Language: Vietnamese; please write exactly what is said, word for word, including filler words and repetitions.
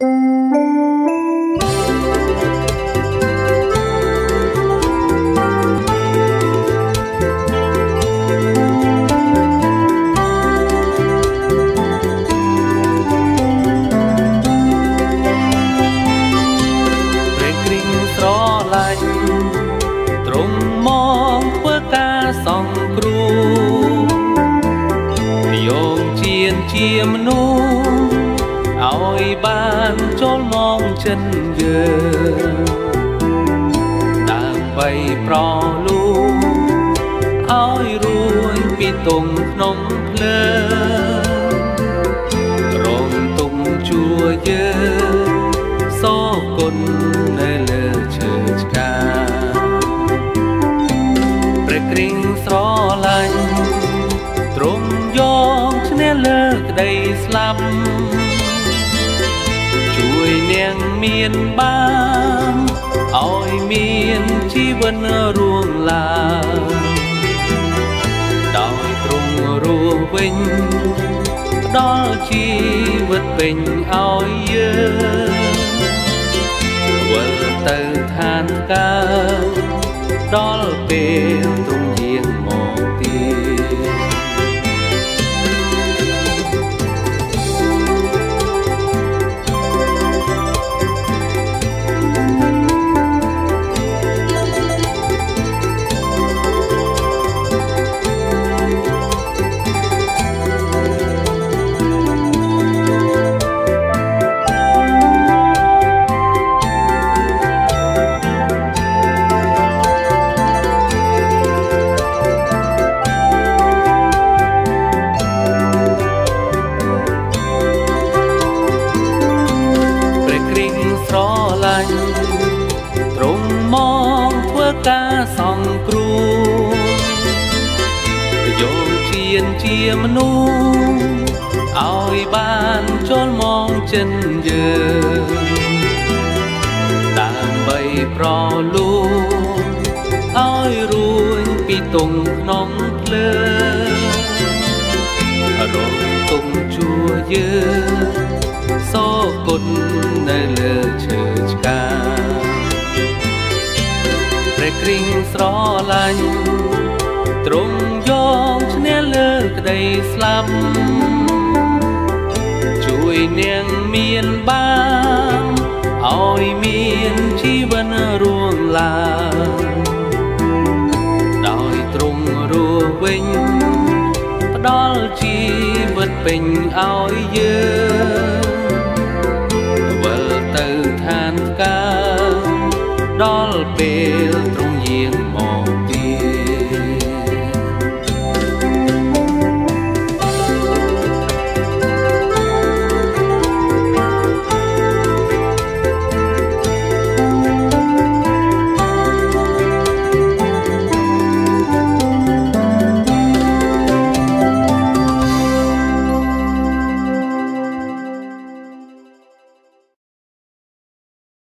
I'll be